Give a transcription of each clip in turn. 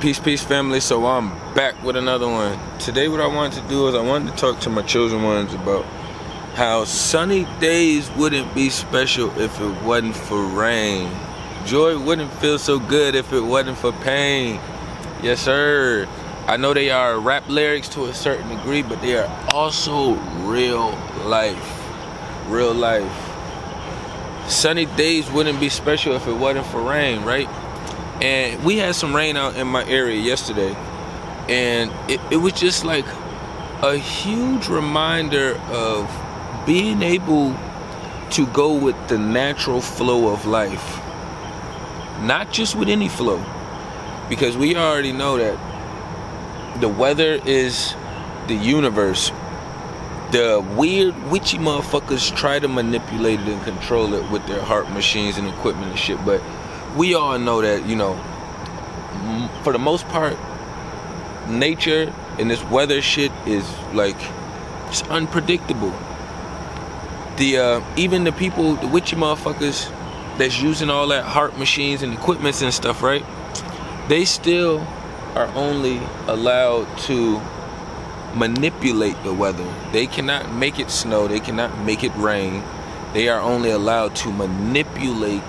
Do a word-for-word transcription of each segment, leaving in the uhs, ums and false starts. Peace, peace, family. So I'm back with another one. Today what I wanted to do is I wanted to talk to my chosen ones about how sunny days wouldn't be special if it wasn't for rain. Joy wouldn't feel so good if it wasn't for pain. Yes, sir. I know they are rap lyrics to a certain degree, but they are also real life. Real life. Sunny days wouldn't be special if it wasn't for rain, right? And we had some rain out in my area yesterday, and it, it was just like a huge reminder of being able to go with the natural flow of life, not just with any flow, because we already know that the weather is the universe. The weird, witchy motherfuckers try to manipulate it and control it with their heart machines and equipment and shit, but we all know that, you know, for the most part, nature and this weather shit is like, it's unpredictable. The, uh, even the people, the witchy motherfuckers that's using all that heart machines and equipments and stuff, right? They still are only allowed to manipulate the weather. They cannot make it snow. They cannot make it rain. They are only allowed to manipulate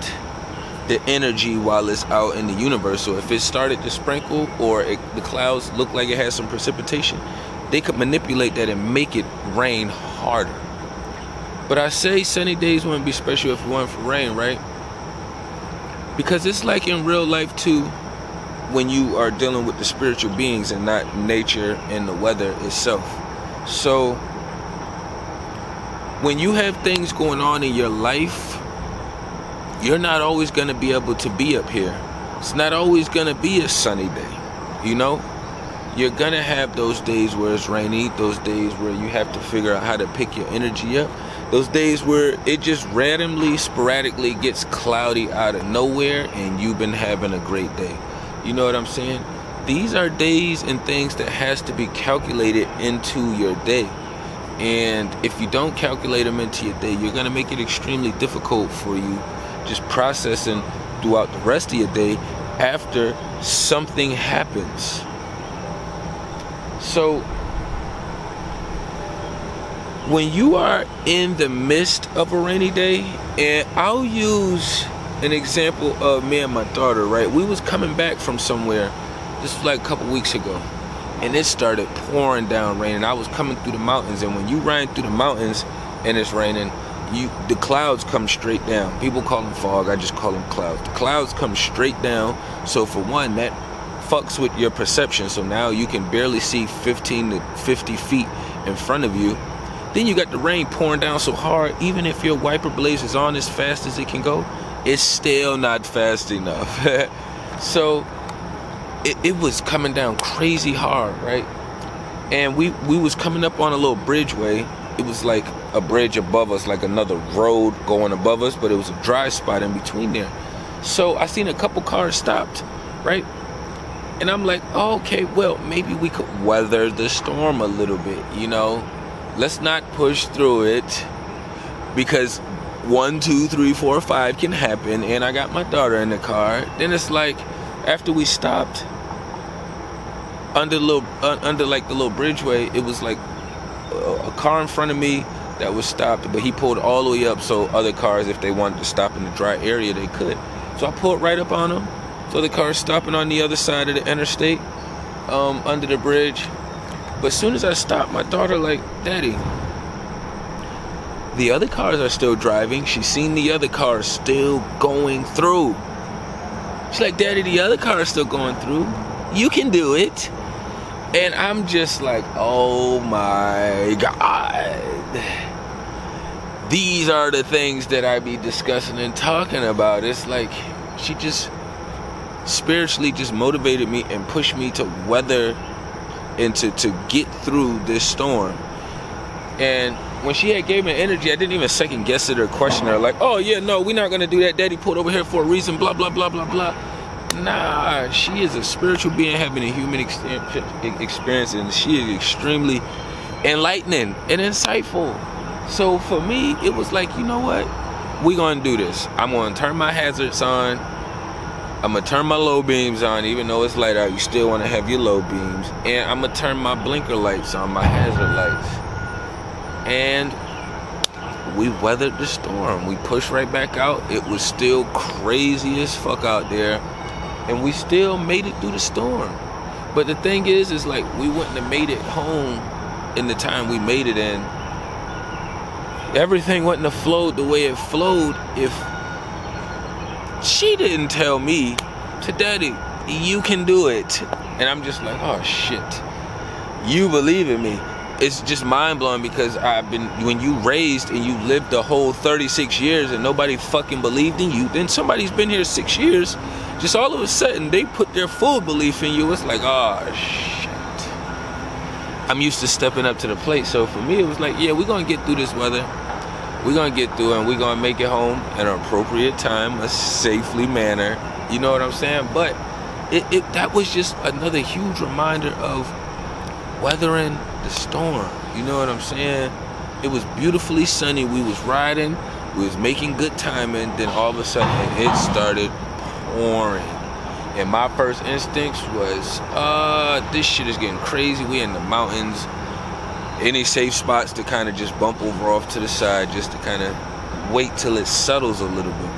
the energy while it's out in the universe. So if it started to sprinkle or it, the clouds look like it has some precipitation, they could manipulate that and make it rain harder. But I say sunny days wouldn't be special if it wasn't for rain, right? Because it's like in real life too, when you are dealing with the spiritual beings and not nature and the weather itself. So when you have things going on in your life, you're not always going to be able to be up here. It's not always going to be a sunny day, you know? You're going to have those days where it's rainy, those days where you have to figure out how to pick your energy up, those days where it just randomly, sporadically gets cloudy out of nowhere and you've been having a great day. You know what I'm saying? These are days and things that has to be calculated into your day. And if you don't calculate them into your day, you're going to make it extremely difficult for you just processing throughout the rest of your day after something happens. So when you are in the midst of a rainy day, and I'll use an example of me and my daughter, right? We was coming back from somewhere just like a couple weeks ago, and it started pouring down rain, and I was coming through the mountains, and when you ride through the mountains and it's raining, you the clouds come straight down. People call them fog, I just call them clouds. The clouds come straight down, so for one, that fucks with your perception. So now you can barely see fifteen to fifty feet in front of you. Then you got the rain pouring down so hard, even if your wiper blades is on as fast as it can go, it's still not fast enough. So it, it was coming down crazy hard, right? And we, we was coming up on a little bridgeway. It was like a bridge above us, like another road going above us, but it was a dry spot in between there. So I seen a couple cars stopped, right? And I'm like, oh, okay, well, maybe we could weather the storm a little bit, you know? Let's not push through it because one, two, three, four, five can happen, and I got my daughter in the car. Then it's like, after we stopped under little, uh, under like the little bridgeway, it was like a, a car in front of me that was stopped, but he pulled all the way up so other cars, if they wanted to stop in the dry area, they could. So I pulled right up on him. So the car's stopping on the other side of the interstate, um, under the bridge. But as soon as I stopped, my daughter like, "Daddy." The other cars are still driving. She's seen the other cars still going through. She's like, "Daddy, the other car is still going through. You can do it." And I'm just like, oh my God. These are the things that I be discussing and talking about. It's like she just spiritually just motivated me and pushed me to weather and to, to get through this storm. And when she had gave me energy, I didn't even second guess it or question her. Like, oh yeah, no, we're not going to do that. Daddy pulled over here for a reason, blah, blah, blah, blah, blah. Nah, she is a spiritual being having a human experience, and she is extremely enlightening and insightful. So for me, it was like, you know what? We're going to do this. I'm going to turn my hazards on. I'm gonna turn my low beams on, even though it's light out. You still wanna have your low beams, and I'm gonna turn my blinker lights on, my hazard lights, and we weathered the storm. We pushed right back out. It was still crazy as fuck out there, and we still made it through the storm. But the thing is, is like, we wouldn't have made it home in the time we made it in. Everything wouldn't have flowed the way it flowed if she didn't tell me, to daddy, you can do it. And I'm just like, oh shit, you believe in me. It's just mind-blowing, because I've been, when you raised and you lived the whole thirty-six years and nobody fucking believed in you, then somebody's been here six years, just all of a sudden they put their full belief in you. It's like, oh shit. I'm used to stepping up to the plate. So for me, it was like, yeah, we're gonna get through this weather. We're gonna get through it, and we're gonna make it home at an appropriate time, a safely manner. You know what I'm saying? But it, it that was just another huge reminder of weathering the storm. You know what I'm saying? It was beautifully sunny. We was riding. We was making good timing. Then all of a sudden, it started pouring. And my first instincts was, uh, this shit is getting crazy. We in the mountains. Any safe spots to kind of just bump over off to the side, just to kind of wait till it settles a little bit.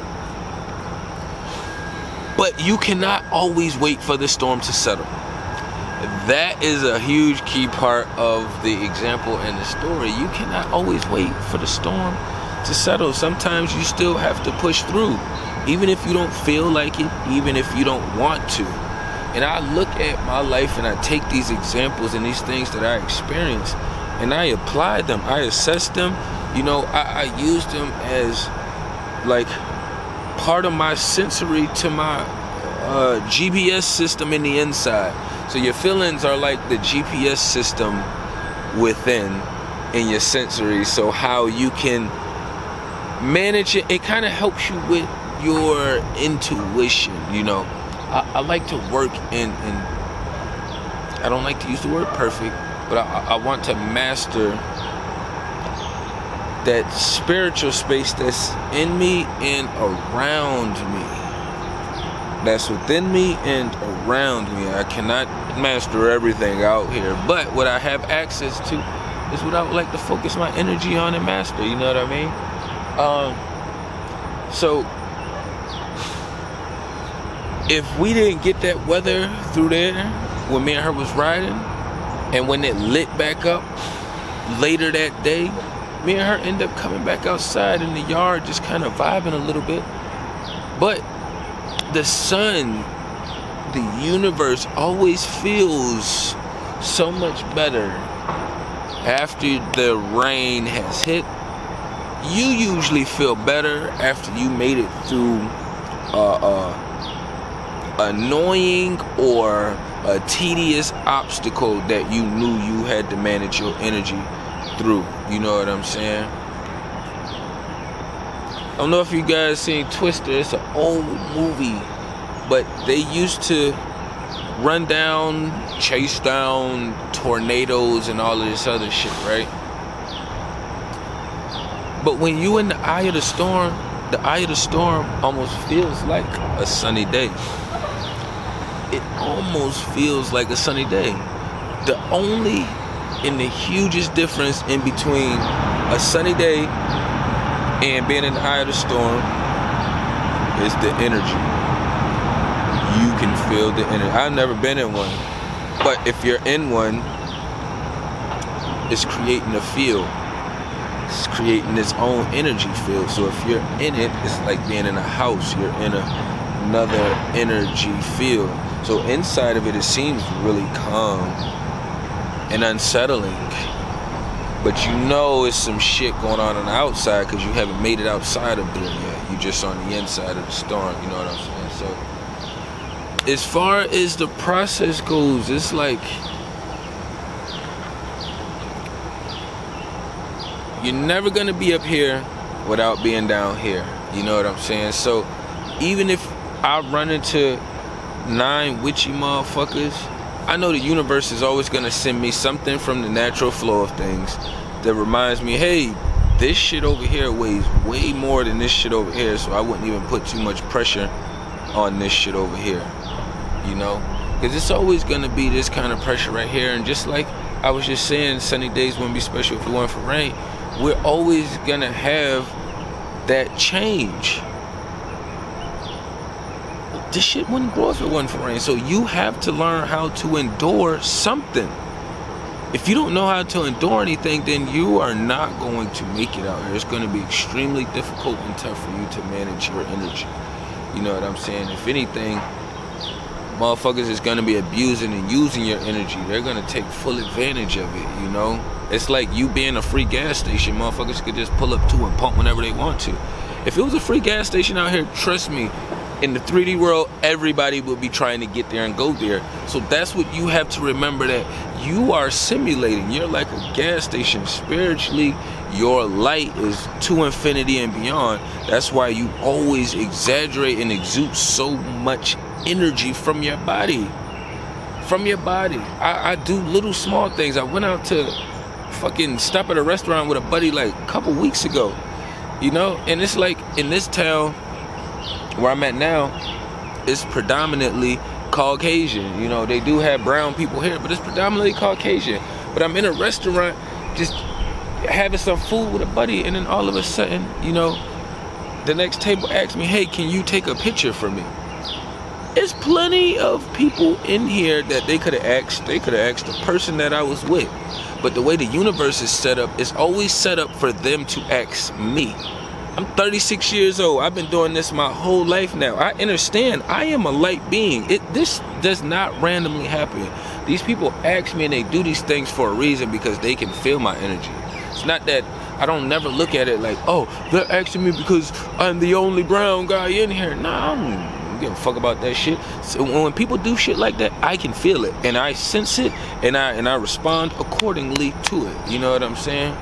But you cannot always wait for the storm to settle. That is a huge key part of the example and the story. You cannot always wait for the storm to settle. Sometimes you still have to push through, even if you don't feel like it, even if you don't want to. And I look at my life and I take these examples and these things that I experienced, and I applied them, I assessed them. You know, I, I used them as like part of my sensory to my uh, G P S system in the inside. So your feelings are like the G P S system within in your sensory. So how you can manage it, it kind of helps you with your intuition, you know. I, I like to work in, in, I don't like to use the word perfect, but I, I want to master that spiritual space that's in me and around me. That's within me and around me. I cannot master everything out here, but what I have access to is what I would like to focus my energy on and master. You know what I mean? Um, so if we didn't get that weather through there when me and her was riding, and when it lit back up later that day, me and her end up coming back outside in the yard, just kind of vibing a little bit. But the sun, the universe always feels so much better after the rain has hit. You usually feel better after you made it through uh, uh, annoying or a tedious obstacle that you knew you had to manage your energy through. You know what I'm saying? I don't know if you guys seen Twister. It's an old movie, but they used to run down, chase down tornadoes and all of this other shit, right? But when you in the eye of the storm, the eye of the storm almost feels like a sunny day. It almost feels like a sunny day. The only and the hugest difference in between a sunny day and being in the eye of the storm is the energy. You can feel the energy. I've never been in one, but if you're in one, it's creating a field. It's creating its own energy field. So if you're in it, it's like being in a house. You're in a, another energy field. So inside of it, it seems really calm and unsettling. But you know it's some shit going on on the outside, because you haven't made it outside of there yet. You're just on the inside of the storm. You know what I'm saying? So as far as the process goes, it's like, you're never going to be up here without being down here. You know what I'm saying? So even if I run into nine witchy motherfuckers, I know the universe is always going to send me something from the natural flow of things that reminds me, hey, this shit over here weighs way more than this shit over here, so I wouldn't even put too much pressure on this shit over here, you know, because it's always going to be this kind of pressure right here. And just like I was just saying, sunny days wouldn't be special if it weren't for rain. We're always going to have that change. This shit wouldn't grow if it wasn't for rain. So you have to learn how to endure something. If you don't know how to endure anything, then you are not going to make it out here. It's going to be extremely difficult and tough for you to manage your energy. You know what I'm saying? If anything, motherfuckers is going to be abusing and using your energy. They're going to take full advantage of it, you know? It's like you being a free gas station. Motherfuckers could just pull up to and pump whenever they want to. If it was a free gas station out here, trust me, in the three D world, everybody will be trying to get there and go there. So that's what you have to remember, that you are simulating. You're like a gas station. Spiritually, your light is to infinity and beyond. That's why you always exaggerate and exude so much energy from your body. From your body. I, I do little small things. I went out to fucking stop at a restaurant with a buddy like a couple weeks ago. You know? And it's like in this town where I'm at now, it's predominantly Caucasian. You know, they do have brown people here, but it's predominantly Caucasian. But I'm in a restaurant just having some food with a buddy, and then all of a sudden, you know, the next table asks me, hey, can you take a picture for me? There's plenty of people in here that they could have asked. They could have asked the person that I was with. But the way the universe is set up, it's always set up for them to ask me. I'm thirty-six years old. I've been doing this my whole life now. I understand I am a light being. It, this does not randomly happen. These people ask me and they do these things for a reason, because they can feel my energy. It's not that I don't never look at it like, oh, they're asking me because I'm the only brown guy in here. Nah, I don't give a fuck about that shit. So when people do shit like that, I can feel it. And I sense it, and I, and I respond accordingly to it. You know what I'm saying?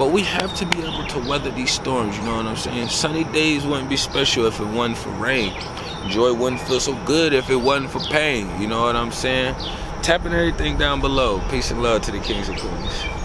But we have to be able to weather these storms, you know what I'm saying? Sunny days wouldn't be special if it wasn't for rain. Joy wouldn't feel so good if it wasn't for pain, you know what I'm saying? Tapping everything down below. Peace and love to the kings and queens.